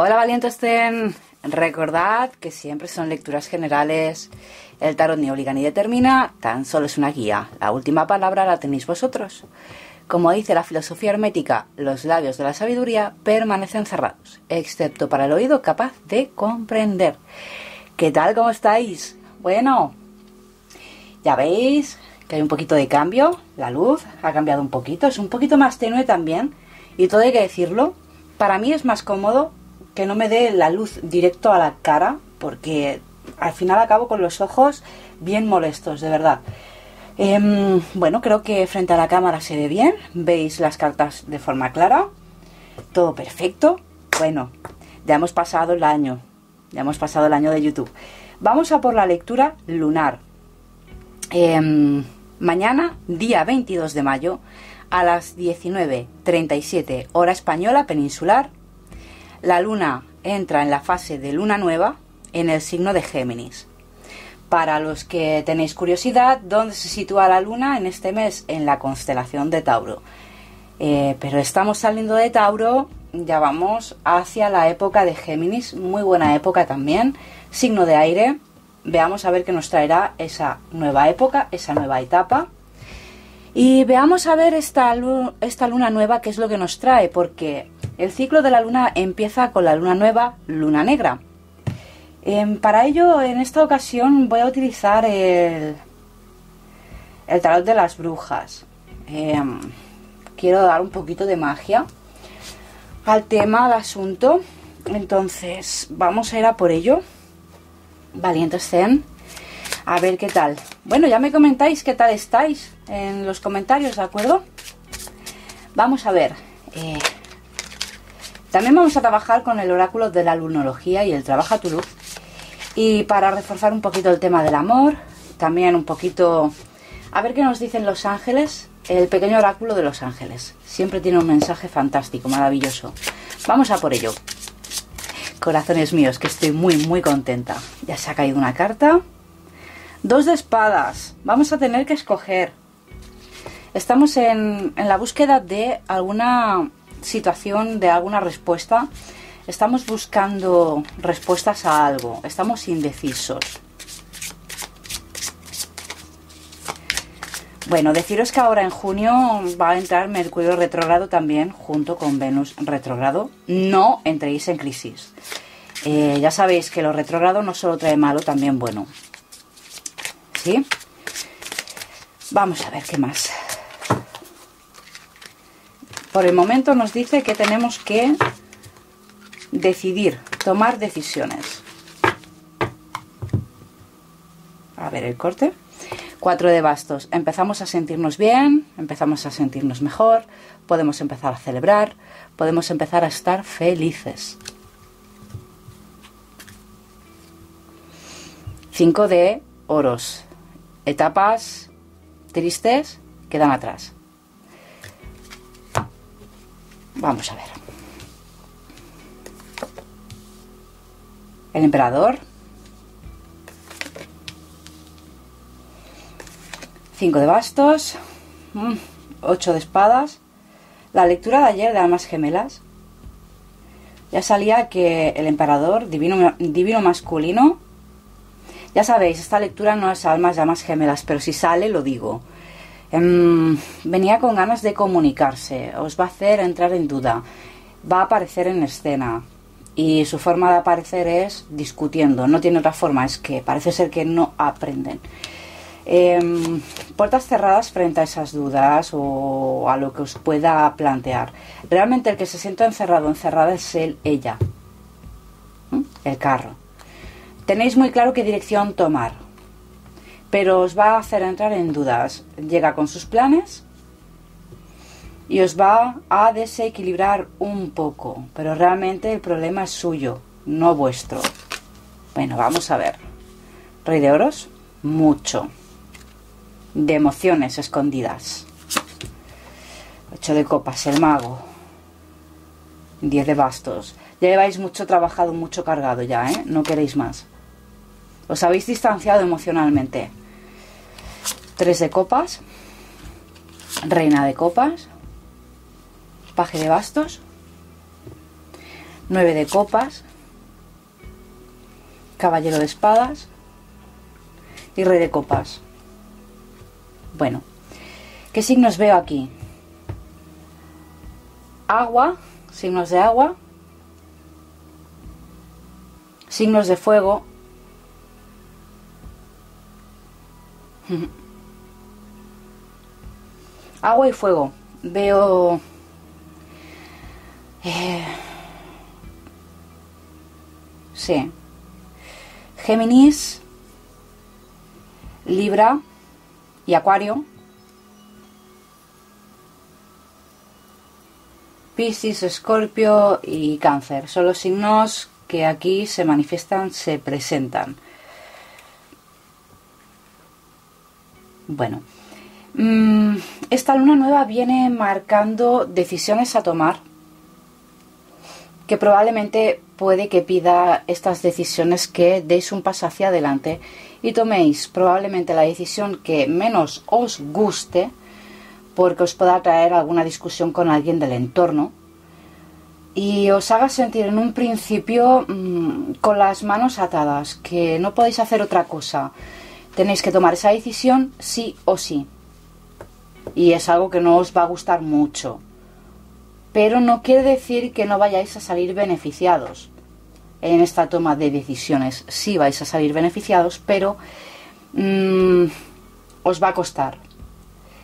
Hola valientes Zen, recordad que siempre son lecturas generales, el tarot ni obliga ni determina, tan solo es una guía, la última palabra la tenéis vosotros. Como dice la filosofía hermética, los labios de la sabiduría permanecen cerrados, excepto para el oído capaz de comprender. ¿Qué tal? ¿Cómo estáis? Bueno, ya veis que hay un poquito de cambio, la luz ha cambiado un poquito, es un poquito más tenue también, y todo hay que decirlo, para mí es más cómodo que no me dé la luz directo a la cara, porque al final acabo con los ojos bien molestos, de verdad. Bueno, creo que frente a la cámara se ve bien, veis las cartas de forma clara, todo perfecto. Bueno, ya hemos pasado el año, de YouTube. Vamos a por la lectura lunar. Mañana, día 22 de mayo, a las 19:37 hora española peninsular, la luna entra en la fase de luna nueva en el signo de Géminis. Para los que tenéis curiosidad, ¿dónde se sitúa la luna en este mes? En la constelación de Tauro. Pero estamos saliendo de Tauro, ya vamos hacia la época de Géminis, muy buena época también, signo de aire. Veamos a ver qué nos traerá esa nueva época, esa nueva etapa. Y veamos a ver esta luna nueva, qué es lo que nos trae, porque el ciclo de la luna empieza con la luna nueva, luna negra. Para ello, en esta ocasión voy a utilizar el tarot de las brujas. Quiero dar un poquito de magia al tema, al asunto. Entonces, vamos a ir a por ello. Valientes Zen, a ver qué tal. Bueno, ya me comentáis qué tal estáis en los comentarios, ¿de acuerdo? Vamos a ver. También vamos a trabajar con el oráculo de la lunología y el trabaja tu luz. Y para reforzar un poquito el tema del amor, también un poquito, a ver qué nos dicen los ángeles, el pequeño oráculo de los ángeles. Siempre tiene un mensaje fantástico, maravilloso. Vamos a por ello. Corazones míos, que estoy muy, muy contenta. Ya se ha caído una carta. 2 de espadas. Vamos a tener que escoger. Estamos en la búsqueda de alguna situación, de alguna respuesta. Estamos buscando respuestas a algo, estamos indecisos. Bueno, deciros que ahora en junio va a entrar Mercurio retrógrado también, junto con Venus retrógrado. No entréis en crisis. Ya sabéis que lo retrógrado no solo trae malo, también bueno. ¿Sí? Vamos a ver qué más. Por el momento nos dice que tenemos que decidir, tomar decisiones. A ver el corte. 4 de bastos. Empezamos a sentirnos bien, empezamos a sentirnos mejor, podemos empezar a celebrar, podemos empezar a estar felices. 5 de oros. Etapas tristes quedan atrás. Vamos a ver. El emperador. 5 de bastos. 8 de espadas. La lectura de ayer de Almas Gemelas. Ya salía que el emperador, divino masculino. Ya sabéis, esta lectura no es Almas de Almas Gemelas, pero si sale lo digo. Venía con ganas de comunicarse. Os va a hacer entrar en duda. Va a aparecer en escena. Y su forma de aparecer es discutiendo, no tiene otra forma, es que parece ser que no aprenden. Puertas cerradas frente a esas dudas o a lo que os pueda plantear. Realmente el que se sienta encerrado, encerrada es él, ella. El carro. Tenéis muy claro qué dirección tomar, pero os va a hacer entrar en dudas. Llega con sus planes y os va a desequilibrar un poco, pero realmente el problema es suyo, no vuestro. Bueno, vamos a ver. Rey de oros, mucho. De emociones escondidas. 8 de copas, el mago. 10 de bastos. Ya lleváis mucho trabajado, mucho cargado ya, ¿eh? No queréis más. Os habéis distanciado emocionalmente. 3 de copas. Reina de copas. Paje de bastos. 9 de copas, caballero de espadas y rey de copas. Bueno, ¿qué signos veo aquí? Agua, signos de agua, signos de fuego, agua y fuego. Veo sí, Géminis, Libra y Acuario, Piscis, Escorpio y Cáncer. Son los signos que aquí se manifiestan, se presentan. Bueno, esta luna nueva viene marcando decisiones a tomar, que probablemente puede que pida estas decisiones que deis un paso hacia adelante y toméis probablemente la decisión que menos os guste, porque os pueda traer alguna discusión con alguien del entorno y os haga sentir en un principio con las manos atadas, que no podéis hacer otra cosa. Tenéis que tomar esa decisión sí o sí. Y es algo que no os va a gustar mucho. Pero no quiere decir que no vayáis a salir beneficiados en esta toma de decisiones. Sí vais a salir beneficiados, pero os va a costar.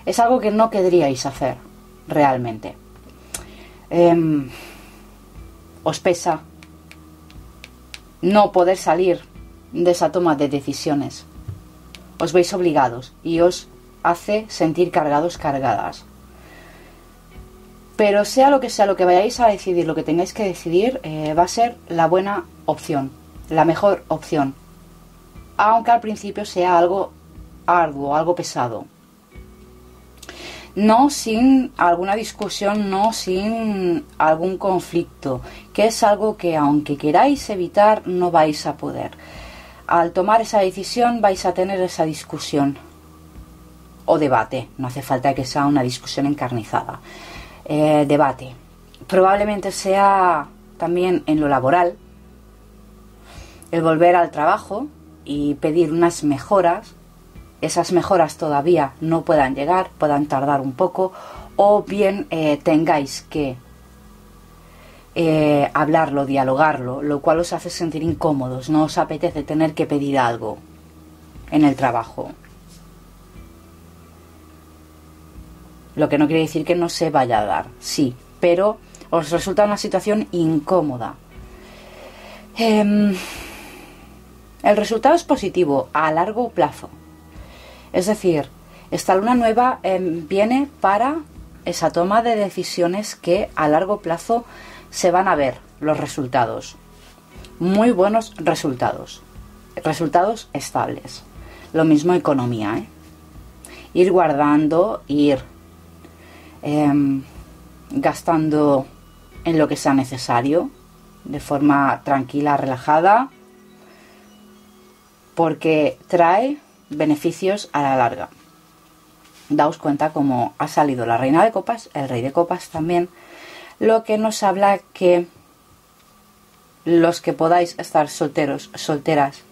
Es algo que no querríais hacer realmente. Os pesa no poder salir de esa toma de decisiones. Os veis obligados y os hace sentir cargados, cargadas. Pero sea lo que vayáis a decidir, lo que tengáis que decidir, va a ser la buena opción, la mejor opción. Aunque al principio sea algo arduo, algo pesado. No sin alguna discusión, no sin algún conflicto, que es algo que aunque queráis evitar, no vais a poder. Al tomar esa decisión vais a tener esa discusión o debate. No hace falta que sea una discusión encarnizada. Debate. Probablemente sea también en lo laboral, el volver al trabajo y pedir unas mejoras. Esas mejoras todavía no puedan llegar, puedan tardar un poco, o bien tengáis que hablarlo, dialogarlo, lo cual os hace sentir incómodos, no os apetece tener que pedir algo en el trabajo. Lo que no quiere decir que no se vaya a dar, sí, pero os resulta una situación incómoda. El resultado es positivo a largo plazo. Es decir, esta luna nueva viene para esa toma de decisiones que a largo plazo se van a ver los resultados. Muy buenos resultados. Resultados estables. Lo mismo economía, ¿eh? Ir guardando, ir gastando en lo que sea necesario, de forma tranquila, relajada, porque trae beneficios a la larga. Daos cuenta cómo ha salido la reina de copas, el rey de copas también, lo que nos habla que los que podáis estar solteros, solteras,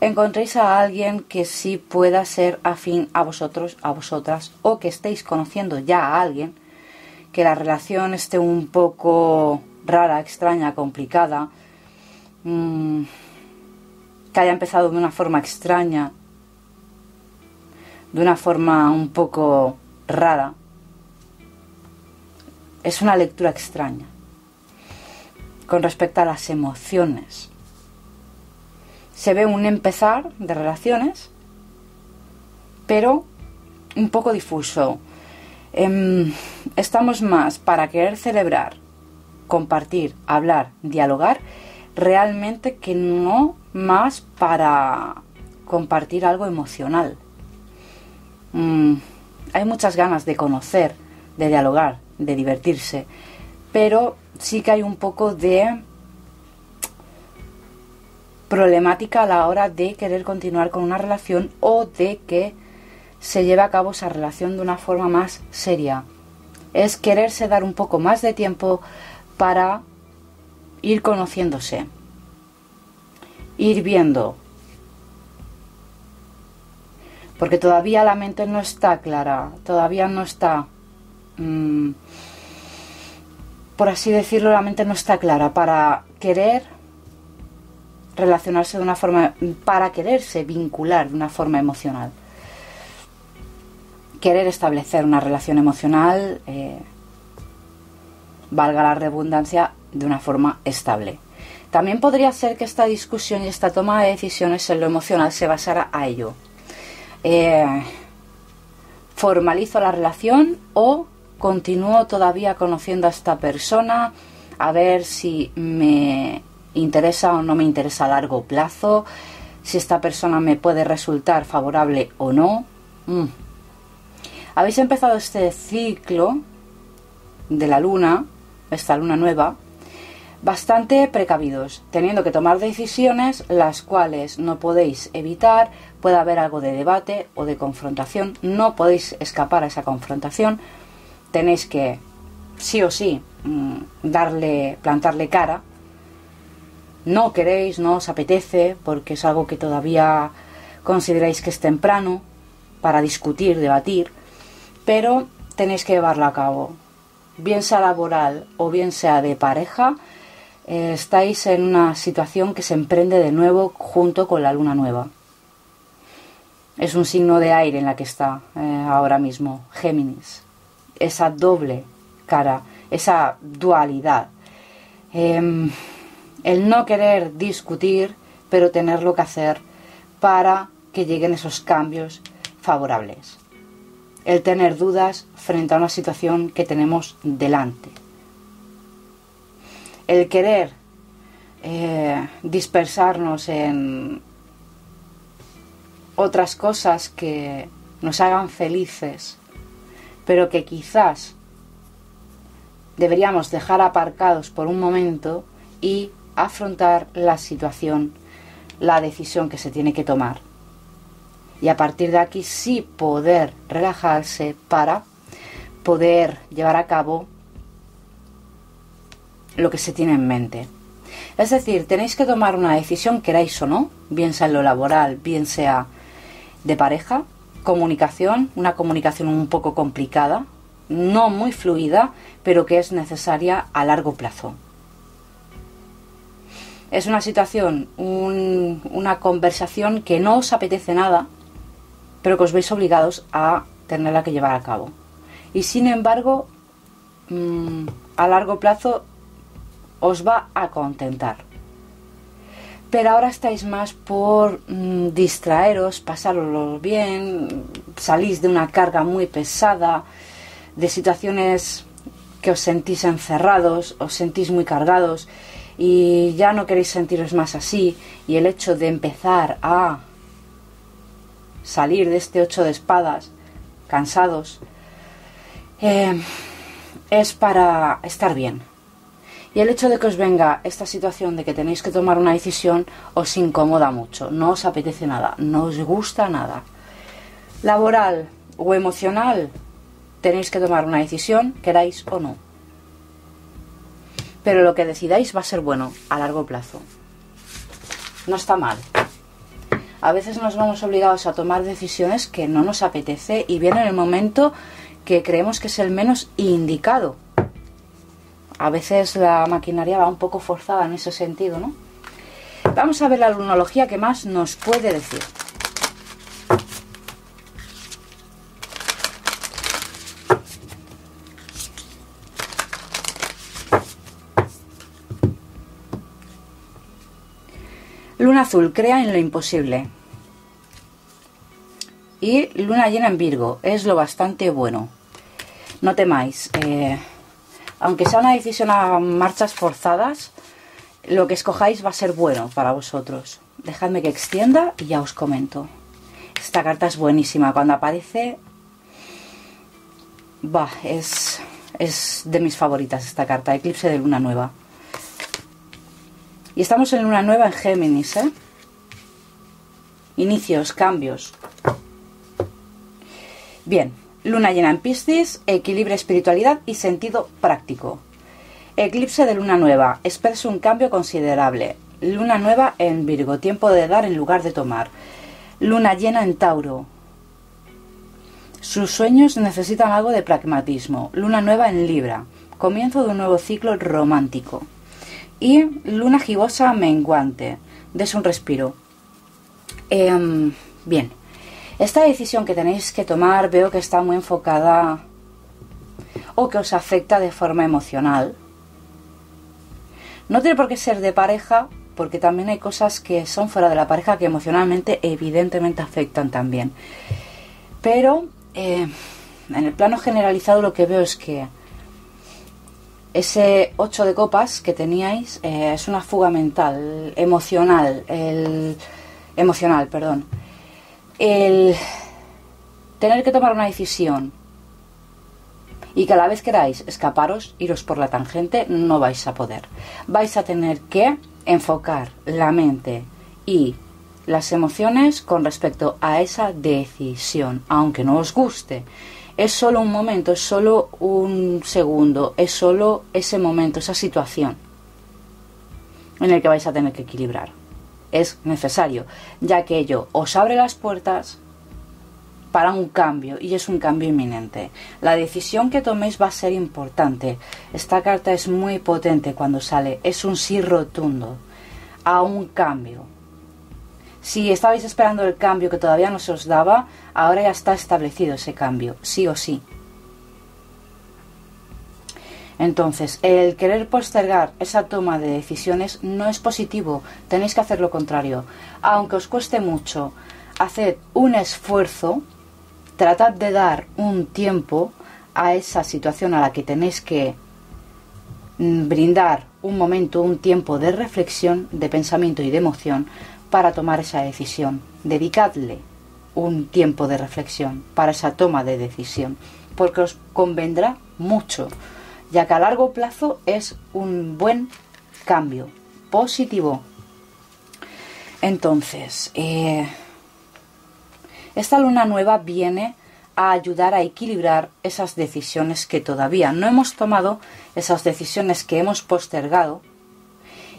encontréis a alguien que sí pueda ser afín a vosotros, a vosotras, o que estéis conociendo ya a alguien, que la relación esté un poco rara, extraña, complicada, que haya empezado de una forma extraña, de una forma un poco rara. Es una lectura extraña con respecto a las emociones. Se ve un empezar de relaciones, pero un poco difuso. Estamos más para querer celebrar, compartir, hablar, dialogar, realmente que no más para compartir algo emocional. Hay muchas ganas de conocer, de dialogar, de divertirse, pero sí que hay un poco de problemática a la hora de querer continuar con una relación o de que se lleve a cabo esa relación de una forma más seria. Es quererse dar un poco más de tiempo para ir conociéndose, ir viendo, porque todavía la mente no está clara, todavía no está, por así decirlo, la mente no está clara para querer relacionarse de una forma, para quererse vincular de una forma emocional, querer establecer una relación emocional, valga la redundancia, de una forma estable. También podría ser que esta discusión y esta toma de decisiones en lo emocional se basara a ello. ¿Formalizo la relación o continúo todavía conociendo a esta persona a ver si me interesa o no me interesa a largo plazo, si esta persona me puede resultar favorable o no? Habéis empezado este ciclo de la luna, esta luna nueva, bastante precavidos, teniendo que tomar decisiones las cuales no podéis evitar, puede haber algo de debate o de confrontación, no podéis escapar a esa confrontación, tenéis que sí o sí plantarle cara, no queréis, no os apetece, porque es algo que todavía consideráis que es temprano para discutir, debatir, pero tenéis que llevarlo a cabo, bien sea laboral o bien sea de pareja. Estáis en una situación que se emprende de nuevo junto con la luna nueva. Es un signo de aire en la que está ahora mismo Géminis, esa doble cara, esa dualidad, el no querer discutir pero tenerlo que hacer para que lleguen esos cambios favorables, el tener dudas frente a una situación que tenemos delante, el querer dispersarnos en otras cosas que nos hagan felices, pero que quizás deberíamos dejar aparcados por un momento y afrontar la situación, la decisión que se tiene que tomar. Y a partir de aquí sí poder relajarse para poder llevar a cabo lo que se tiene en mente. Es decir, tenéis que tomar una decisión, queráis o no, bien sea en lo laboral, bien sea de pareja, comunicación, una comunicación un poco complicada, no muy fluida, pero que es necesaria a largo plazo. Es una situación, una conversación que no os apetece nada, pero que os veis obligados a tenerla que llevar a cabo. Y sin embargo, a largo plazo os va a contentar. Pero ahora estáis más por distraeros, pasároslo bien, salís de una carga muy pesada, de situaciones que os sentís encerrados, os sentís muy cargados y ya no queréis sentiros más así. Y el hecho de empezar a salir de este 8 de espadas, cansados, es para estar bien. Y el hecho de que os venga esta situación de que tenéis que tomar una decisión os incomoda mucho, no os apetece nada, no os gusta nada. Laboral o emocional, tenéis que tomar una decisión, queráis o no. Pero lo que decidáis va a ser bueno a largo plazo. No está mal. A veces nos vemos obligados a tomar decisiones que no nos apetece y viene en el momento que creemos que es el menos indicado. A veces la maquinaria va un poco forzada en ese sentido, ¿no? Vamos a ver la lunología que más nos puede decir. Luna azul, crea en lo imposible. Y luna llena en Virgo, es lo bastante bueno. No temáis, aunque sea una decisión a marchas forzadas, lo que escojáis va a ser bueno para vosotros. Dejadme que extienda y ya os comento. Esta carta es buenísima. Cuando aparece, es de mis favoritas esta carta. Eclipse de luna nueva. Y estamos en luna nueva en Géminis, ¿eh? Inicios, cambios. Bien. Luna llena en Piscis, equilibrio, espiritualidad y sentido práctico. Eclipse de luna nueva. Expreso un cambio considerable. Luna nueva en Virgo. Tiempo de dar en lugar de tomar. Luna llena en Tauro. Sus sueños necesitan algo de pragmatismo. Luna nueva en Libra. Comienzo de un nuevo ciclo romántico. Y luna gibosa menguante. Des un respiro. Bien. Esta decisión que tenéis que tomar veo que está muy enfocada o que os afecta de forma emocional. No tiene por qué ser de pareja, porque también hay cosas que son fuera de la pareja que emocionalmente evidentemente afectan también. Pero en el plano generalizado lo que veo es que ese 8 de copas que teníais es una fuga mental, emocional. El tener que tomar una decisión y que a la vez queráis escaparos, iros por la tangente, no vais a poder. Vais a tener que enfocar la mente y las emociones con respecto a esa decisión, aunque no os guste. Es solo un momento, es solo un segundo, es solo ese momento, esa situación en el que vais a tener que equilibrar. Es necesario, ya que ello os abre las puertas para un cambio, y es un cambio inminente. La decisión que toméis va a ser importante. Esta carta es muy potente cuando sale, es un sí rotundo a un cambio. Si estabais esperando el cambio que todavía no se os daba, ahora ya está establecido ese cambio, sí o sí. Entonces, el querer postergar esa toma de decisiones no es positivo, tenéis que hacer lo contrario. Aunque os cueste mucho, haced un esfuerzo. Tratad de dar un tiempo a esa situación a la que tenéis que brindar un momento, un tiempo de reflexión, de pensamiento y de emoción para tomar esa decisión. Dedicadle un tiempo de reflexión para esa toma de decisión, porque os convendrá mucho, ya que a largo plazo es un buen cambio, positivo. Entonces, esta luna nueva viene a ayudar a equilibrar esas decisiones que todavía no hemos tomado, esas decisiones que hemos postergado,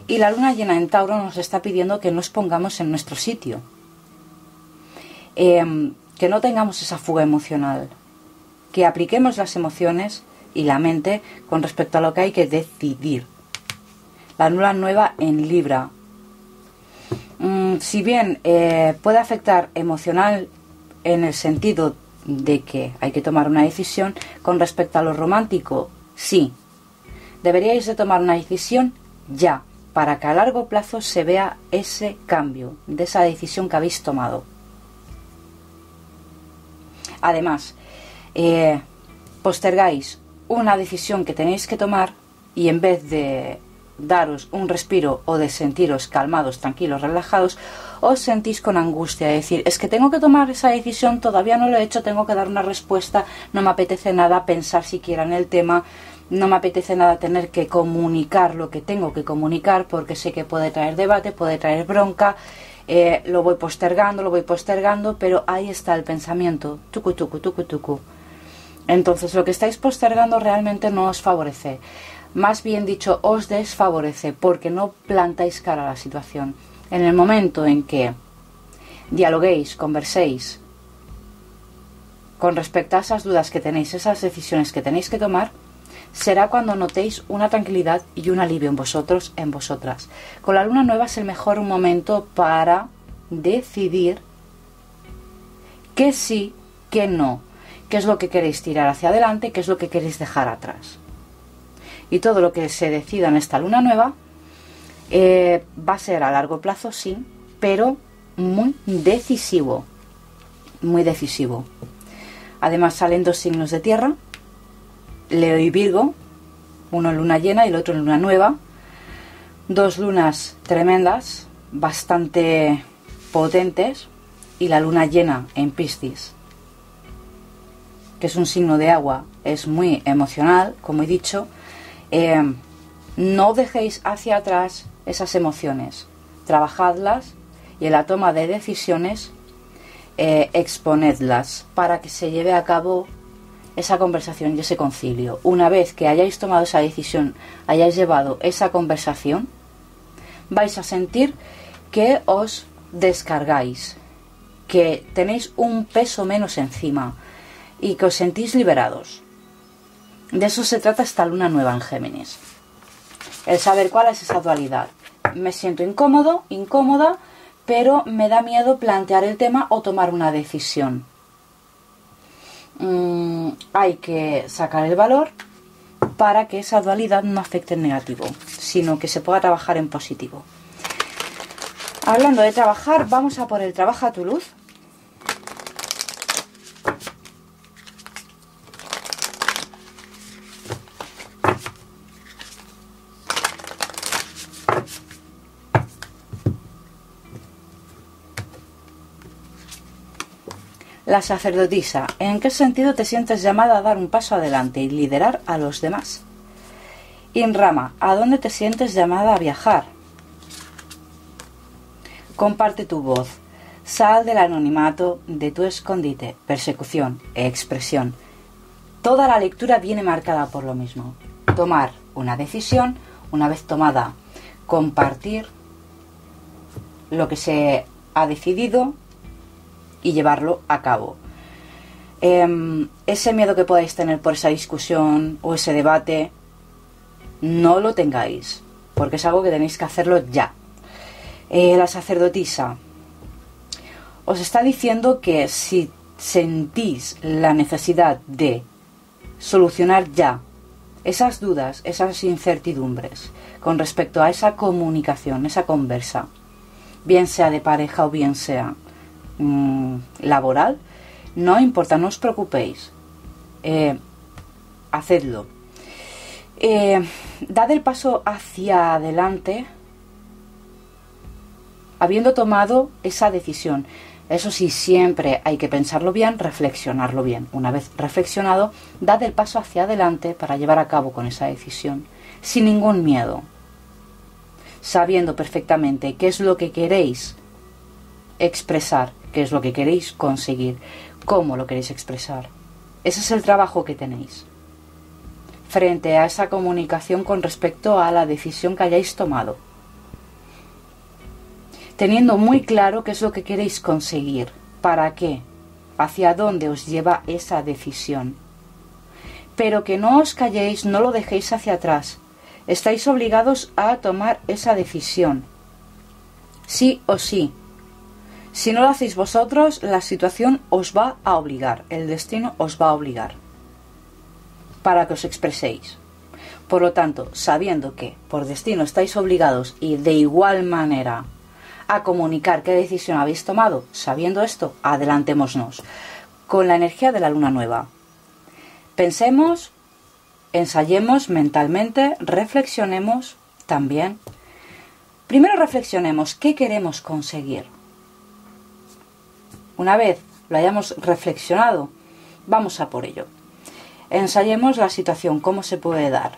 y la luna llena en Tauro nos está pidiendo que nos pongamos en nuestro sitio, que no tengamos esa fuga emocional, que apliquemos las emociones y la mente con respecto a lo que hay que decidir. La luna nueva en Libra, si bien puede afectar emocional en el sentido de que hay que tomar una decisión con respecto a lo romántico, sí. Deberíais de tomar una decisión ya, para que a largo plazo se vea ese cambio de esa decisión que habéis tomado. Además, postergáis una decisión que tenéis que tomar y en vez de daros un respiro o de sentiros calmados, tranquilos, relajados, os sentís con angustia, es decir, es que tengo que tomar esa decisión, todavía no lo he hecho, tengo que dar una respuesta, no me apetece nada pensar siquiera en el tema, no me apetece nada tener que comunicar lo que tengo que comunicar porque sé que puede traer debate, puede traer bronca, lo voy postergando, pero ahí está el pensamiento, tucu. Entonces lo que estáis postergando realmente no os favorece. Más bien dicho, os desfavorece porque no plantáis cara a la situación. En el momento en que dialoguéis, converséis con respecto a esas dudas que tenéis, esas decisiones que tenéis que tomar, será cuando notéis una tranquilidad y un alivio en vosotros, en vosotras. Con la luna nueva es el mejor momento para decidir qué sí, qué no, qué es lo que queréis tirar hacia adelante, qué es lo que queréis dejar atrás. Y todo lo que se decida en esta luna nueva va a ser a largo plazo, sí, pero muy decisivo. Muy decisivo. Además salen dos signos de tierra, Leo y Virgo, uno en luna llena y el otro en luna nueva. Dos lunas tremendas, bastante potentes, y la luna llena en Piscis, que es un signo de agua, es muy emocional, como he dicho. No dejéis hacia atrás esas emociones, trabajadlas y en la toma de decisiones exponedlas para que se lleve a cabo esa conversación y ese concilio. Una vez que hayáis tomado esa decisión, hayáis llevado esa conversación, vais a sentir que os descargáis, que tenéis un peso menos encima y que os sentís liberados. De eso se trata esta luna nueva en Géminis. El saber cuál es esa dualidad. Me siento incómodo, incómoda, pero me da miedo plantear el tema o tomar una decisión. Hay que sacar el valor para que esa dualidad no afecte en negativo, sino que se pueda trabajar en positivo. Hablando de trabajar, vamos a por el trabaja tu luz. La sacerdotisa, ¿en qué sentido te sientes llamada a dar un paso adelante y liderar a los demás? Inrama, ¿a dónde te sientes llamada a viajar? Comparte tu voz, sal del anonimato de tu escondite, persecución, expresión. Toda la lectura viene marcada por lo mismo. Tomar una decisión, una vez tomada, compartir lo que se ha decidido y llevarlo a cabo. Ese miedo que podáis tener por esa discusión o ese debate, no lo tengáis, porque es algo que tenéis que hacerlo ya. La sacerdotisa os está diciendo que si sentís la necesidad de solucionar ya esas dudas, esas incertidumbres con respecto a esa comunicación, esa conversa, bien sea de pareja o bien sea laboral, no importa, no os preocupéis, hacedlo, dad el paso hacia adelante habiendo tomado esa decisión. Eso sí, siempre hay que pensarlo bien, reflexionarlo bien. Una vez reflexionado, dad el paso hacia adelante para llevar a cabo con esa decisión sin ningún miedo, sabiendo perfectamente qué es lo que queréis expresar, qué es lo que queréis conseguir, cómo lo queréis expresar. Ese es el trabajo que tenéis frente a esa comunicación con respecto a la decisión que hayáis tomado, teniendo muy claro qué es lo que queréis conseguir, para qué, hacia dónde os lleva esa decisión. Pero que no os calléis, no lo dejéis hacia atrás. Estáis obligados a tomar esa decisión, sí o sí. Si no lo hacéis vosotros, la situación os va a obligar, el destino os va a obligar para que os expreséis. Por lo tanto, sabiendo que por destino estáis obligados y de igual manera a comunicar qué decisión habéis tomado, sabiendo esto, adelantémonos con la energía de la luna nueva. Pensemos, ensayemos mentalmente, reflexionemos también. Primero reflexionemos qué queremos conseguir. Una vez lo hayamos reflexionado, vamos a por ello. Ensayemos la situación, cómo se puede dar.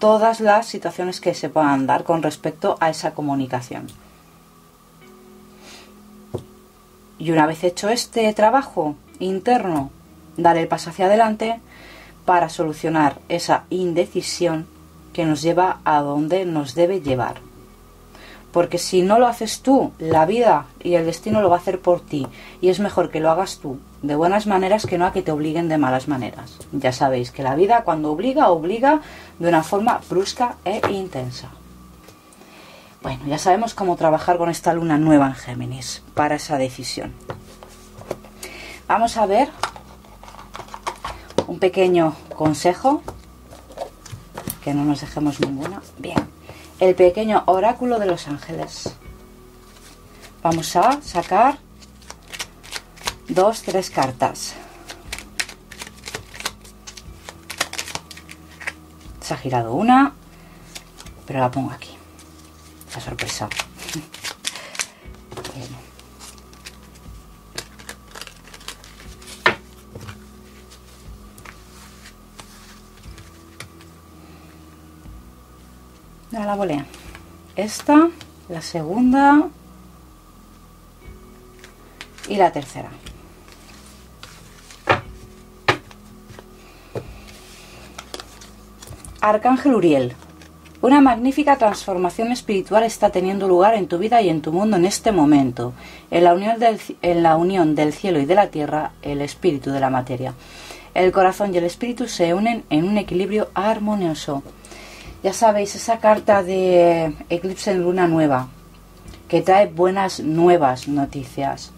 Todas las situaciones que se puedan dar con respecto a esa comunicación. Y una vez hecho este trabajo interno, dar el paso hacia adelante para solucionar esa indecisión que nos lleva a donde nos debe llevar. Porque si no lo haces tú, la vida y el destino lo va a hacer por ti. Y es mejor que lo hagas tú, de buenas maneras, que no a que te obliguen de malas maneras. Ya sabéis que la vida, cuando obliga, obliga de una forma brusca e intensa. Bueno, ya sabemos cómo trabajar con esta luna nueva en Géminis para esa decisión. Vamos a ver un pequeño consejo, que no nos dejemos ninguna. Bien. El pequeño oráculo de los ángeles. Vamos a sacar 2, 3 cartas. Se ha girado una, pero la pongo aquí. La sorpresa. Bueno. La volea. Esta, la segunda y la tercera. Arcángel Uriel. Una magnífica transformación espiritual está teniendo lugar en tu vida y en tu mundo en este momento. En la unión del cielo y de la tierra, el espíritu de la materia. El corazón y el espíritu se unen en un equilibrio armonioso. Ya sabéis, esa carta de eclipse en luna nueva, que trae buenas nuevas noticias.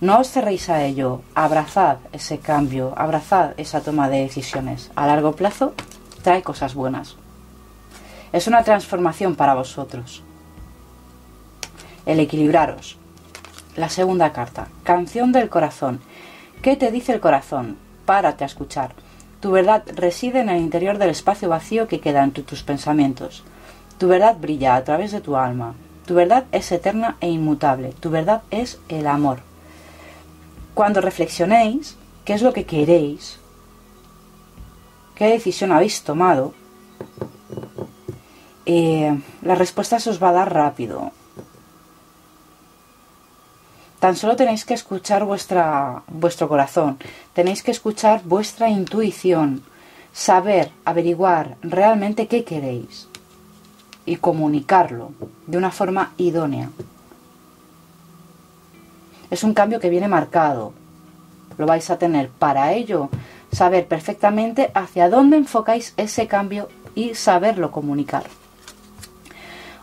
No os cerréis a ello, abrazad ese cambio, abrazad esa toma de decisiones. A largo plazo trae cosas buenas. Es una transformación para vosotros, el equilibraros. La segunda carta, canción del corazón. ¿Qué te dice el corazón? Párate a escuchar. Tu verdad reside en el interior del espacio vacío que queda entre tus pensamientos. Tu verdad brilla a través de tu alma. Tu verdad es eterna e inmutable. Tu verdad es el amor. Cuando reflexionéis qué es lo que queréis, qué decisión habéis tomado, la respuesta se os va a dar rápido. Tan solo tenéis que escuchar vuestro corazón, tenéis que escuchar vuestra intuición, saber, averiguar realmente qué queréis y comunicarlo de una forma idónea. Es un cambio que viene marcado, lo vais a tener. Para ello, saber perfectamente hacia dónde enfocáis ese cambio y saberlo comunicar.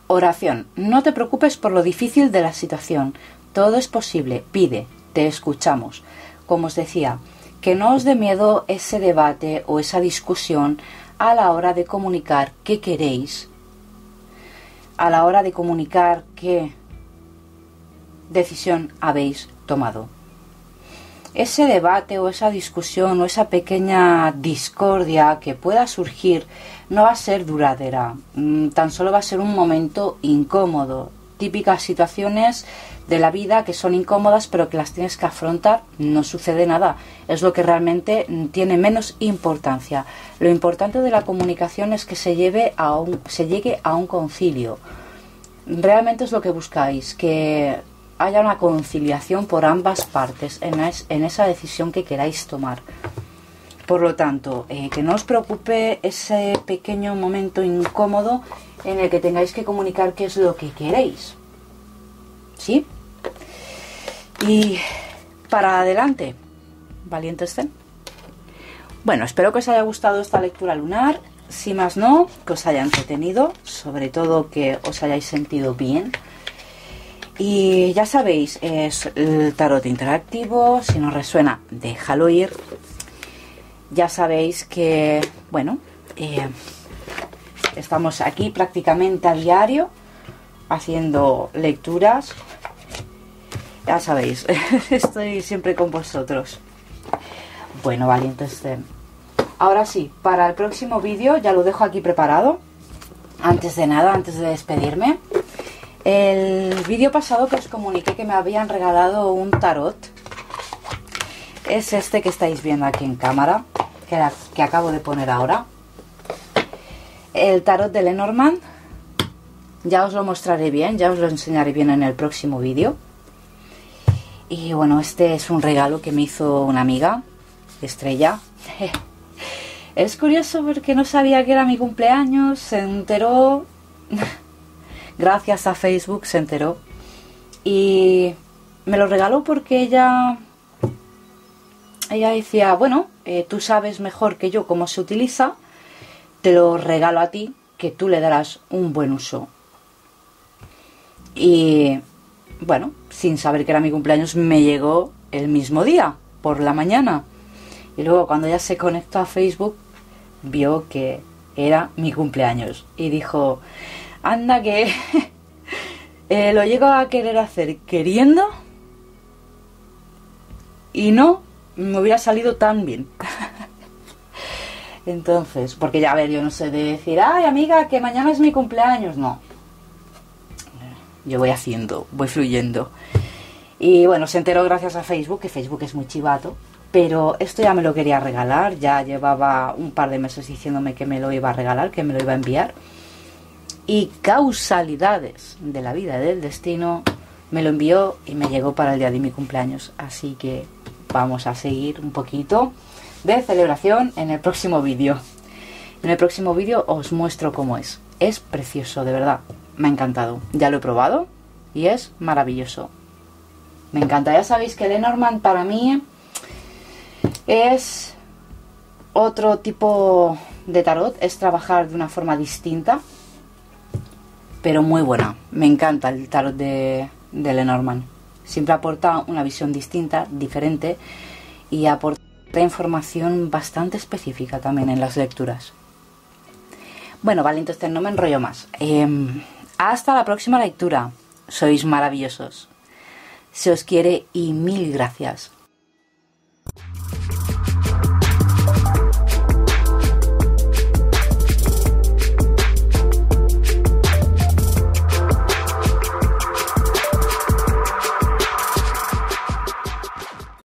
Oración. No te preocupes por lo difícil de la situación. Todo es posible. Pide. Te escuchamos. Como os decía, que no os dé miedo ese debate o esa discusión a la hora de comunicar qué queréis, a la hora de comunicar qué decisión habéis tomado. Ese debate o esa discusión o esa pequeña discordia que pueda surgir no va a ser duradera, tan solo va a ser un momento incómodo. Típicas situaciones de la vida que son incómodas pero que las tienes que afrontar, no sucede nada, es lo que realmente tiene menos importancia. Lo importante de la comunicación es que se llegue a un concilio. Realmente es lo que buscáis, que haya una conciliación por ambas partes en esa decisión que queráis tomar. Por lo tanto, que no os preocupe ese pequeño momento incómodo en el que tengáis que comunicar qué es lo que queréis. ¿Sí? Y para adelante, valientes zen. Bueno, espero que os haya gustado esta lectura lunar. Si más no, que os haya entretenido, sobre todo que os hayáis sentido bien. Y ya sabéis, es el tarot interactivo. Si no resuena, déjalo ir. Ya sabéis que, bueno, estamos aquí prácticamente a diario haciendo lecturas. Ya sabéis, estoy siempre con vosotros. Bueno, valientes zen. Ahora sí, para el próximo vídeo ya lo dejo aquí preparado. Antes de nada, antes de despedirme, el vídeo pasado que os comuniqué que me habían regalado un tarot es este que estáis viendo aquí en cámara, que acabo de poner ahora. El tarot de Lenormand. Ya os lo mostraré bien, ya os lo enseñaré bien en el próximo vídeo. Y bueno, este es un regalo que me hizo una amiga, Estrella. Es curioso porque no sabía que era mi cumpleaños, se enteró. Gracias a Facebook se enteró. Y me lo regaló porque ella decía, bueno, tú sabes mejor que yo cómo se utiliza, te lo regalo a ti, que tú le darás un buen uso. Y bueno, sin saber que era mi cumpleaños, me llegó el mismo día, por la mañana. Y luego cuando ella se conectó a Facebook, vio que era mi cumpleaños. Y dijo, anda que lo llego a querer hacer queriendo y no me hubiera salido tan bien. Entonces, porque ya, a ver, yo no sé de decir, ay amiga, que mañana es mi cumpleaños, no. Yo voy haciendo, voy fluyendo. Y bueno, se enteró gracias a Facebook, que Facebook es muy chivato, pero esto ya me lo quería regalar, ya llevaba un par de meses diciéndome que me lo iba a regalar, que me lo iba a enviar. Y causalidades de la vida del destino, me lo envió y me llegó para el día de mi cumpleaños, así que vamos a seguir un poquito de celebración en el próximo vídeo. En el próximo vídeo os muestro cómo es. Es precioso, de verdad. Me ha encantado. Ya lo he probado y es maravilloso. Me encanta. Ya sabéis que Lenormand para mí es otro tipo de tarot. Es trabajar de una forma distinta, pero muy buena. Me encanta el tarot de Lenormand. Siempre aporta una visión distinta, diferente, y aporta información bastante específica también en las lecturas. Bueno, vale, entonces no me enrollo más. Hasta la próxima lectura. Sois maravillosos. Se os quiere y mil gracias.